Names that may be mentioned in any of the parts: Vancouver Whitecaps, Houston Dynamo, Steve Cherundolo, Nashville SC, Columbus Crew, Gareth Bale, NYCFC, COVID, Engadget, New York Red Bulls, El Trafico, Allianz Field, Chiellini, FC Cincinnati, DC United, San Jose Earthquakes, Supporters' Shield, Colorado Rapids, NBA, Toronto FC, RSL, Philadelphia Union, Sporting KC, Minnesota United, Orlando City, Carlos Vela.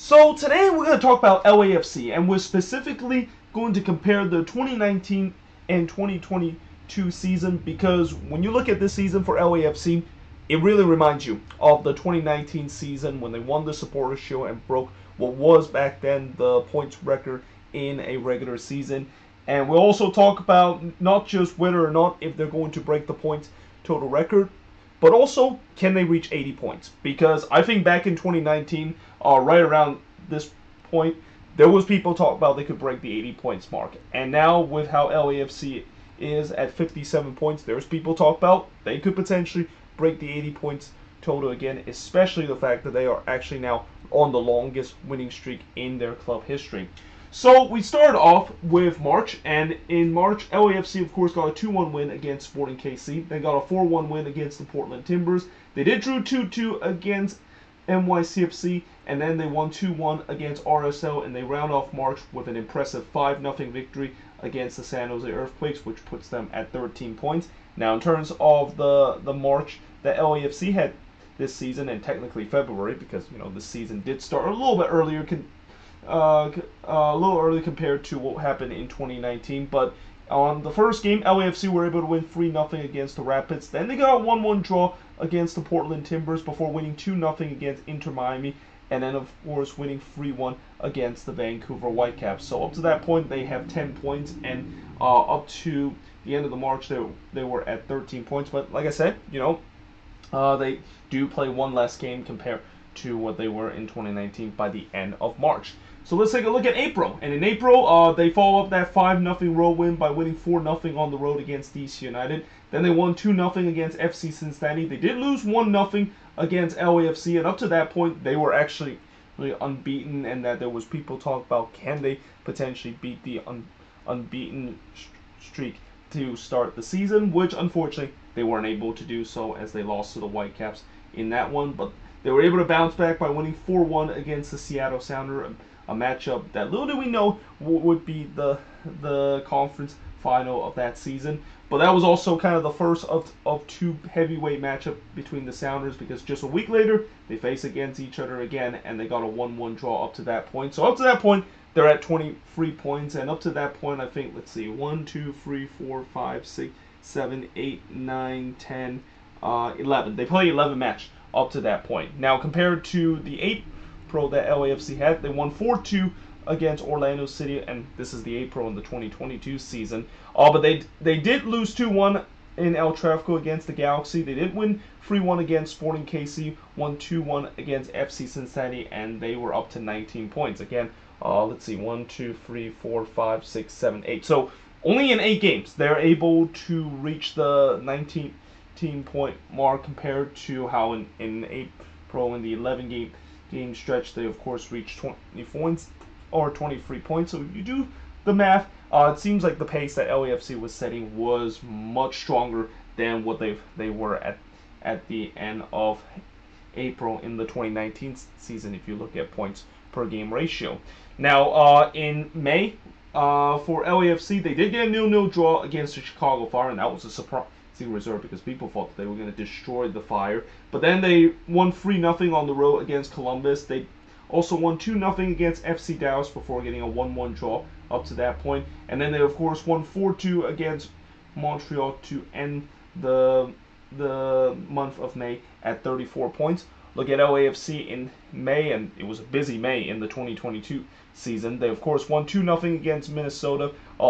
So today we're going to talk about LAFC, and we're specifically going to compare the 2019 and 2022 season, because when you look at this season for LAFC, it really reminds you of the 2019 season when they won the Supporters' Shield and broke what was back then the points record in a regular season. And we'll also talk about not just whether or not if they're going to break the points total record, but also, can they reach 80 points? Because I think back in 2019, right around this point, there was people talk about they could break the 80 points mark. And now with how LAFC is at 57 points, there's people talk about they could potentially break the 80 points total again, especially the fact that they are actually now on the longest winning streak in their club history. So we started off with March, and in March, LAFC, of course, got a 2-1 win against Sporting KC. They got a 4-1 win against the Portland Timbers. They did draw 2-2 against NYCFC, and then they won 2-1 against RSL, and they round off March with an impressive 5-0 victory against the San Jose Earthquakes, which puts them at 13 points. Now, in terms of the March that LAFC had this season, and technically February, because, you know, the season did start a little bit earlier, compared to what happened in 2019, but on the first game, LAFC were able to win 3-0 against the Rapids. Then they got a 1-1 draw against the Portland Timbers before winning 2-0 against Inter-Miami, and then, of course, winning 3-1 against the Vancouver Whitecaps. So up to that point, they have 10 points, and up to the end of the March, they were at 13 points. But like I said, you know, they do play one less game compared to what they were in 2019 by the end of March. So let's take a look at April. And in April, they follow up that 5-0 road win by winning 4-0 on the road against DC United. Then they won 2-0 against FC Cincinnati. They did lose 1-0 against LAFC, and up to that point, they were actually really unbeaten, and that there was people talk about, can they potentially beat the unbeaten streak to start the season, which unfortunately they weren't able to do so as they lost to the Whitecaps in that one. But they were able to bounce back by winning 4-1 against the Seattle Sounders, a matchup that little did we know would be the conference final of that season. But that was also kind of the first of two heavyweight matchup between the Sounders, because just a week later they face against each other again, and they got a 1-1 draw up to that point. So up to that point they're at 23 points, and up to that point I think, let's see, 1, 2, 3, 4, 5, 6, 7, 8, 9, 10, 11. They play 11 matches up to that point. Now compared to the April that LAFC had, they won 4-2 against Orlando City, and this is the April in the 2022 season. But they did lose 2-1 in El Trafico against the Galaxy. They did win 3-1 against Sporting KC, won 2-1 against FC Cincinnati, and they were up to 19 points. Again, let's see, 1, 2, 3, 4, 5, 6, 7, 8. So only in 8 games they're able to reach the 19-point mark, compared to how in April in the 11-game stretch they of course reached 20 points or 23 points. So if you do the math, it seems like the pace that LAFC was setting was much stronger than what they were at the end of April in the 2019 season, if you look at points per game ratio. Now in May, for LAFC, they did get a 0-0 draw against the Chicago Fire, and that was a surprise reserve because people thought that they were going to destroy the Fire. But then they won 3-0 on the road against Columbus. They also won 2-0 against FC Dallas before getting a 1-1 draw up to that point. And then they of course won 4-2 against Montreal to end the month of May at 34 points. Look at LAFC in May, and it was a busy May in the 2022 season. They, of course, won 2-0 against Minnesota, drew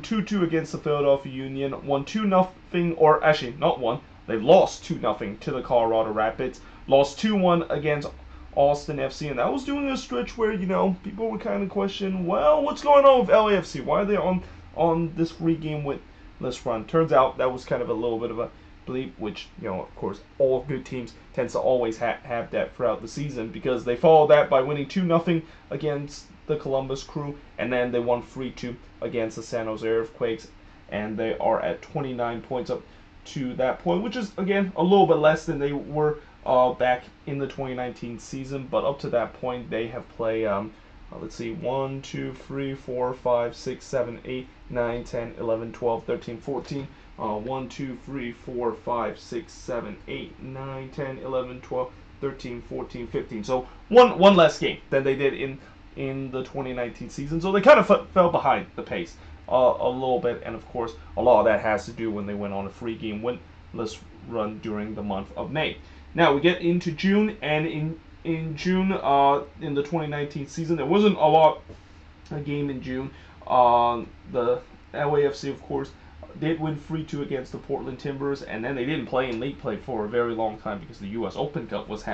2-2 against the Philadelphia Union, won 2-0, or actually not won, they lost 2-0 to the Colorado Rapids, lost 2-1 against Austin FC, and that was during a stretch where, you know, people were kind of questioning, well, what's going on with LAFC? Why are they on this 3-game winless run? Turns out that was kind of a little bit of a bleep, which, you know, of course, all good teams tends to always have that throughout the season, because they follow that by winning 2-0 against the Columbus Crew, and then they won 3-2 against the San Jose Earthquakes, and they are at 29 points up to that point, which is, again, a little bit less than they were back in the 2019 season, but up to that point, they have played, let's see, 1, 2, 3, 4, 5, 6, 7, 8, 9, 10, 11, 12, 13, 14, 1, 2, 3, 4, 5, 6, 7, 8, 9, 10, 11, 12, 13, 14, 15. So one less game than they did in the 2019 season. So they kind of fell behind the pace a little bit. And, of course, a lot of that has to do when they went on a free game winless run during the month of May. Now we get into June, and in June, in the 2019 season, there wasn't a lot of game in June. The LAFC, of course, did win 3-2 against the Portland Timbers, and then they didn't play in league play for a very long time because the U.S. Open Cup was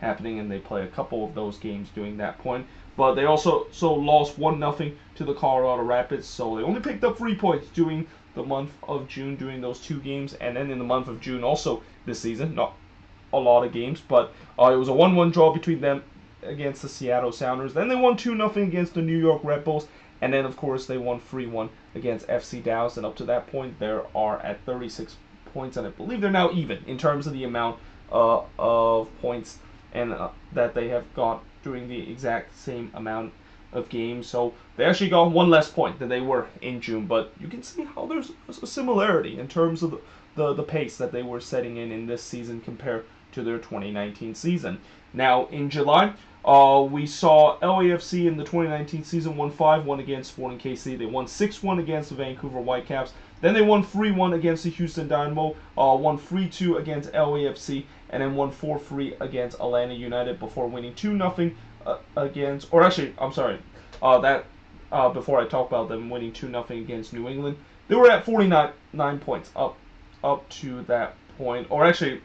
happening, and they played a couple of those games during that point. But they also lost 1-0 to the Colorado Rapids, so they only picked up 3 points during the month of June during those two games, and then in the month of June also this season, not a lot of games, but it was a 1-1 draw between them against the Seattle Sounders. Then they won 2-0 against the New York Red Bulls, and then, of course, they won 3-1 against FC Dallas, and up to that point, they are at 36 points, and I believe they're now even in terms of the amount of points and that they have got during the exact same amount of games. So they actually got one less point than they were in June, but you can see how there's a similarity in terms of the pace that they were setting in this season compared to their 2019 season. Now, in July, we saw LAFC in the 2019 season won 5-1 against Sporting KC. They won 6-1 against the Vancouver Whitecaps. Then they won 3-1 against the Houston Dynamo, won 3-2 against LAFC, and then won 4-3 against Atlanta United before winning 2-0 against, or actually, I'm sorry, before I talk about them winning 2-0 against New England. They were at 49 points up to that point, or actually,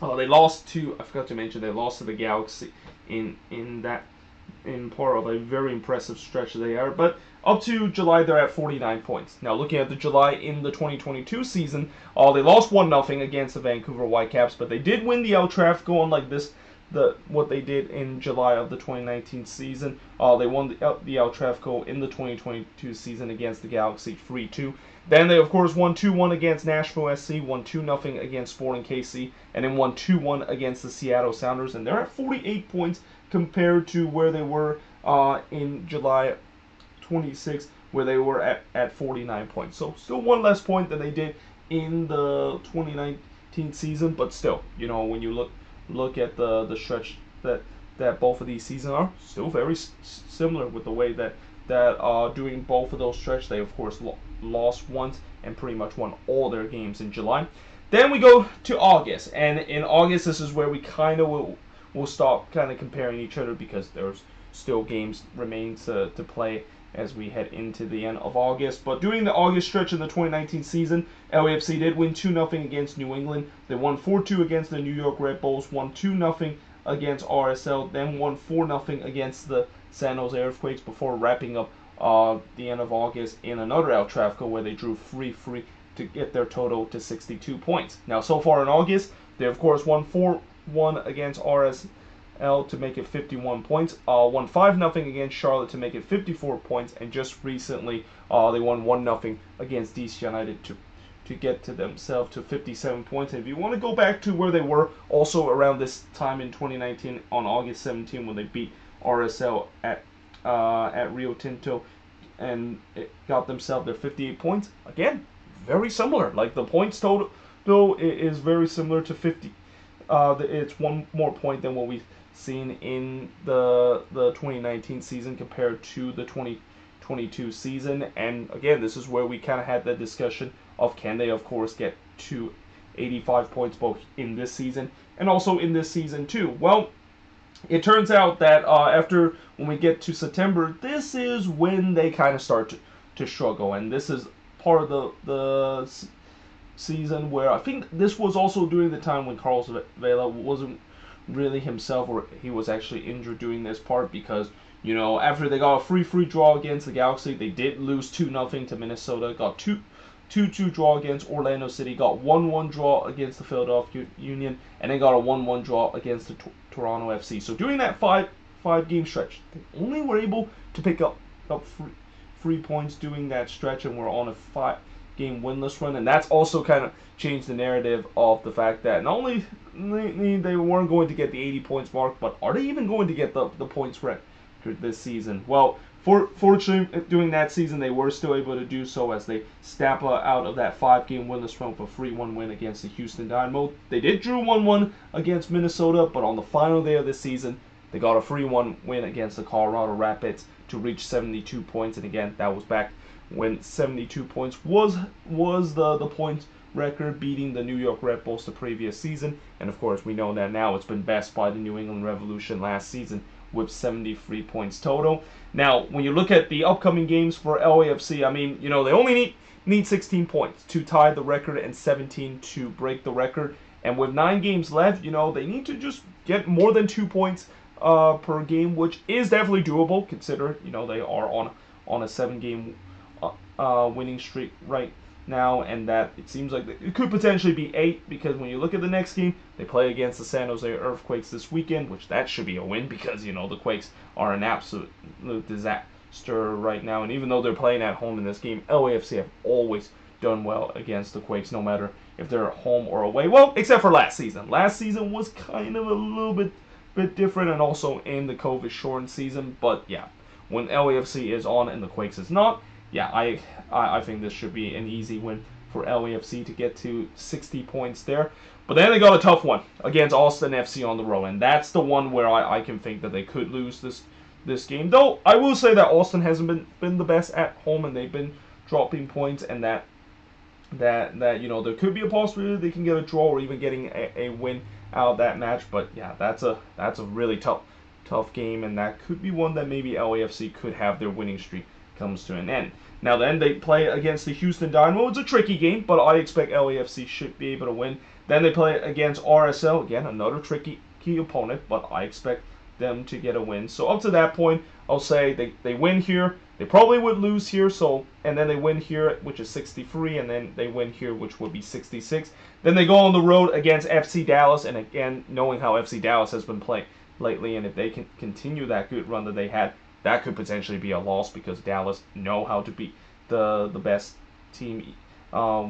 they lost to, I forgot to mention, they lost to the Galaxy in part of a very impressive stretch they are. But up to July, they're at 49 points. Now, looking at the July in the 2022 season, they lost 1-0 against the Vancouver Whitecaps, but they did win the El Trafico, unlike what they did in July of the 2019 season. They won the El Trafico in the 2022 season against the Galaxy 3-2. Then they, of course, won 2-1 against Nashville SC, won 2-0 against Sporting KC, and then won 2-1 against the Seattle Sounders. And they're at 48 points compared to where they were in July 26, where they were at 49 points. So still one less point than they did in the 2019 season, but still, you know, when you look at the stretch that both of these seasons are, still very similar with the way that doing both of those stretches. They, of course, lost once and pretty much won all their games in July. Then we go to August, and in August this is where we kind of will stop kind of comparing each other because there's still games remain to play as we head into the end of August. But during the August stretch of the 2019 season, LAFC did win 2-0 against New England. They won 4-2 against the New York Red Bulls, won 2-0 against RSL, then won 4-0 against the San Jose Earthquakes before wrapping up the end of August in another El Trafico where they drew 3-3 to get their total to 62 points. Now, so far in August, they, of course, won 4-1 against RSL to make it 51 points, won 5-0 against Charlotte to make it 54 points, and just recently they won 1-0 against DC United to get to themselves to 57 points. And if you want to go back to where they were also around this time in 2019 on August 17 when they beat RSL at Rio Tinto and it got themselves their 58 points. Again, very similar. Like the points total though is very similar to 50. It's one more point than what we've seen in the 2019 season compared to the 2022 season. And again, this is where we kind of had the discussion of can they, of course, get to 85 points both in this season and also in this season too. Well, it turns out that after when we get to September, this is when they kind of start to struggle, and this is part of the season where I think this was also during the time when Carlos Vela wasn't really himself, or he was actually injured during this part because, you know, after they got a 3-3 draw against the Galaxy, they did lose 2-0 to Minnesota, got 2-2 draw against Orlando City, got 1-1 draw against the Philadelphia Union, and then got a 1-1 draw against the Toronto FC. So during that five game stretch, they only were able to pick up 3 points during that stretch, and we're on a 5-game winless run. And that's also kind of changed the narrative of the fact that not only they weren't going to get the 80 points mark, but are they even going to get the points this season. Well, fortunately, during that season, they were still able to do so as they staple out of that 5-game winless run for a 3-1 win against the Houston Dynamo. They did draw 1-1 against Minnesota, but on the final day of the season, they got a 3-1 win against the Colorado Rapids to reach 72 points. And again, that was back when 72 points was the points record, beating the New York Red Bulls the previous season. And of course, we know that now it's been best by the New England Revolution last season with 73 points total. Now, when you look at the upcoming games for LAFC, I mean, you know, they only need 16 points to tie the record and 17 to break the record. And with 9 games left, you know, they need to just get more than 2 points per game, which is definitely doable. Consider, you know, they are on a 7-game winning streak right now, and that it seems like it could potentially be 8, because when you look at the next game, they play against the San Jose Earthquakes this weekend, which that should be a win, because, you know, the Quakes are an absolute disaster right now. And even though they're playing at home in this game, LAFC have always done well against the Quakes, no matter if they're at home or away. Well, except for last season. Last season was kind of a little bit different, and also in the COVID shortened season. But yeah, when LAFC is on and the Quakes is not, yeah, I think this should be an easy win for LAFC to get to 60 points there. But then they got a tough one against Austin FC on the road, and that's the one where I can think that they could lose this game. Though I will say that Austin hasn't been the best at home, and they've been dropping points, and that you know, there could be a possibility they can get a draw or even getting a win out of that match. But yeah, that's a really tough game, and that could be one that maybe LAFC could have their winning streak comes to an end. Now then they play against the Houston Dynamo. It's a tricky game, but I expect LAFC should be able to win. Then they play against RSL. Again, another tricky opponent, but I expect them to get a win. So up to that point, I'll say they win here. They probably would lose here, so, and then they win here, which is 63, and then they win here, which would be 66. Then they go on the road against FC Dallas, and again, knowing how FC Dallas has been playing lately, and if they can continue that good run that they had, that could potentially be a loss, because Dallas know how to beat the best team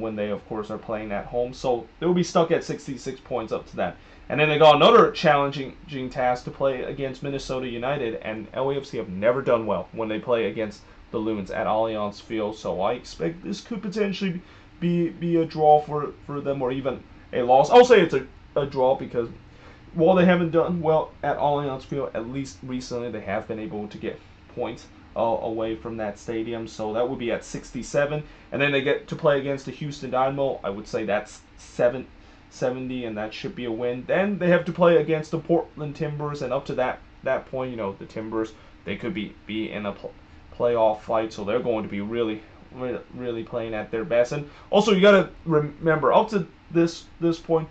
when they, of course, are playing at home. So they'll be stuck at 66 points up to that. And then they got another challenging task to play against Minnesota United, and LAFC have never done well when they play against the Loons at Allianz Field. So I expect this could potentially be a draw for them, or even a loss. I'll say it's a draw, because while they haven't done well at Allianz Field, at least recently, they have been able to get points away from that stadium. So that would be at 67. And then they get to play against the Houston Dynamo. I would say that's 70, and that should be a win. Then they have to play against the Portland Timbers. And up to that point, you know, the Timbers, they could be in a playoff fight. So they're going to be really playing at their best. And also, you got to remember, up to this point,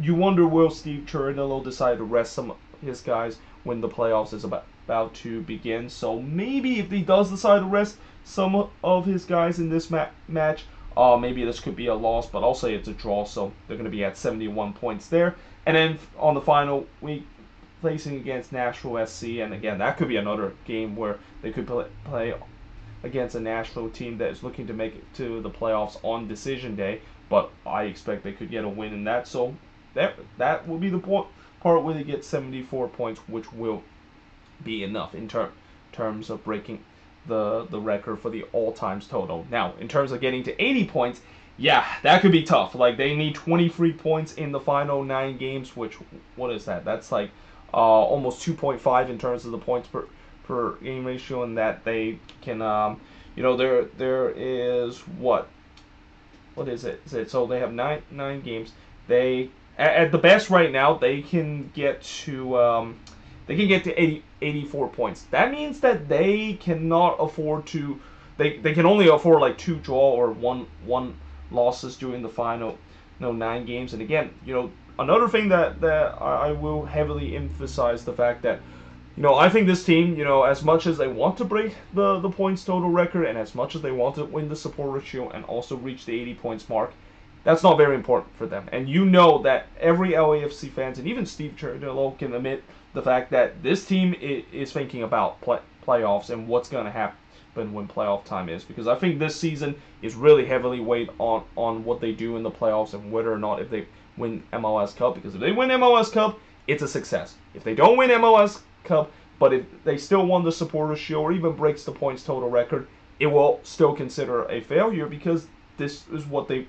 you wonder, will Steve Cherundolo decide to rest some of his guys when the playoffs is about to begin? So maybe if he does decide to rest some of his guys in this match, maybe this could be a loss, but I'll say it's a draw, so they're going to be at 71 points there. And then on the final week, placing against Nashville SC, and again, that could be another game where they could play against a Nashville team that is looking to make it to the playoffs on decision day, but I expect they could get a win in that. So that will be the part where they get 74 points, which will be enough in terms of breaking the record for the all-times total. Now, in terms of getting to 80 points, yeah, that could be tough. Like, they need 23 points in the final 9 games, which, what is that? That's like almost 2.5 in terms of the points per game ratio, and that they can, you know, there is what is it? Is it, so they have nine games. They at the best right now, they can get to 84 points. That means that they cannot afford to. They can only afford like 2 draw or one losses during the final 9 games. And again, you know, another thing that I will heavily emphasize the fact that, you know, I think this team, you know, as much as they want to break the points total record, and as much as they want to win the Supporters' Shield and also reach the 80 points mark, that's not very important for them. And you know that every LAFC fans, and even Steve Cherundolo, can admit the fact that this team is thinking about playoffs and what's going to happen when playoff time is. Because I think this season is really heavily weighed on what they do in the playoffs and whether or not if they win MLS Cup. Because if they win MLS Cup, it's a success. If they don't win MLS Cup, But if they still won the Supporters' Shield or even breaks the points total record, it will still consider a failure, because this is what they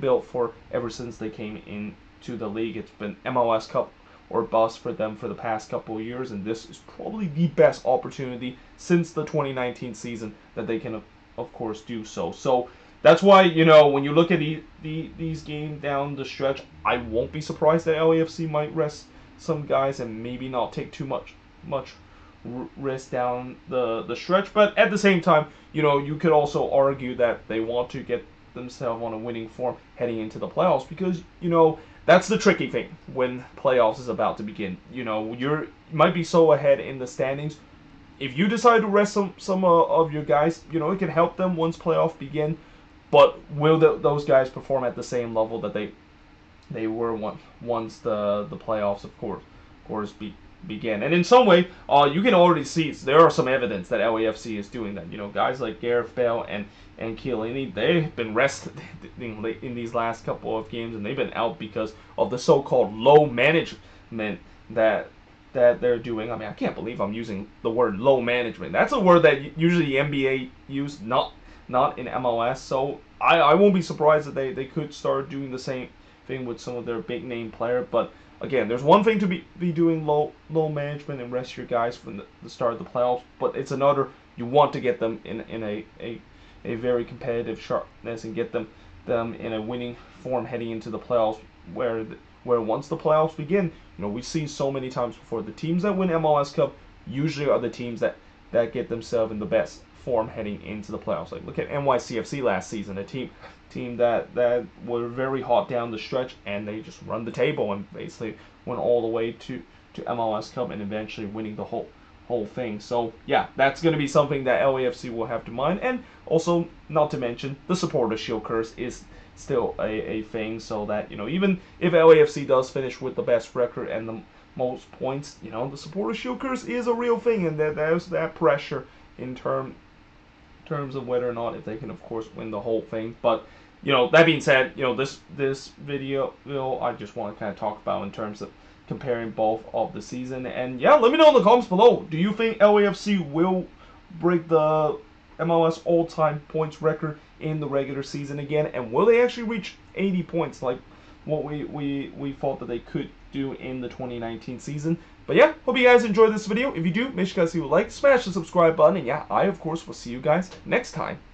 built for ever since they came into the league. It's been MLS Cup or bust for them for the past couple of years, and this is probably the best opportunity since the 2019 season that they can, of course, do so. So that's why, you know, when you look at these games down the stretch, I won't be surprised that LAFC might rest some guys and maybe not take too much risk down the stretch. But at the same time, you know, you could also argue that they want to get themselves on a winning form heading into the playoffs, because, you know, that's the tricky thing when playoffs is about to begin. You know, you might be so ahead in the standings. If you decide to rest some of your guys, you know, it can help them once playoffs begin. But will those guys perform at the same level that they were once the playoffs, of course, began? And in some way, you can already see there are some evidence that LAFC is doing that. You know, guys like Gareth Bale and Chiellini, they've been rested in these last couple of games, and they've been out because of the so-called low management that they're doing. I mean, I can't believe I'm using the word low management. That's a word that usually the NBA use, not in MLS. So I won't be surprised that they could start doing the same thing with some of their big name player. But again, there's one thing to be doing low management and rest your guys from the start of the playoffs, but it's another, you want to get them in a very competitive sharpness and get them in a winning form heading into the playoffs, where once the playoffs begin, you know, we've seen so many times before, the teams that win MLS Cup usually are the teams that get themselves in the best form heading into the playoffs. Like, look at NYCFC last season, a team that were very hot down the stretch, and they just run the table and basically went all the way to MLS Cup and eventually winning the whole thing. So yeah, that's going to be something that LAFC will have to mind. And also, not to mention, the Supporters' Shield curse is still a thing, so that, you know, even if LAFC does finish with the best record and the most points, you know, the Supporters' Shield curse is a real thing, and there's that pressure in terms of whether or not if they can, of course, win the whole thing. But, you know, that being said, you know, this video, you know, I just want to kind of talk about in terms of comparing both of the season. And yeah, let me know in the comments below, do you think LAFC will break the MLS all-time points record in the regular season again, and will they actually reach 80 points like what we thought that they could do in the 2019 season? But yeah, hope you guys enjoyed this video. If you do, make sure you guys leave a like, smash the subscribe button, and yeah, I of course will see you guys next time.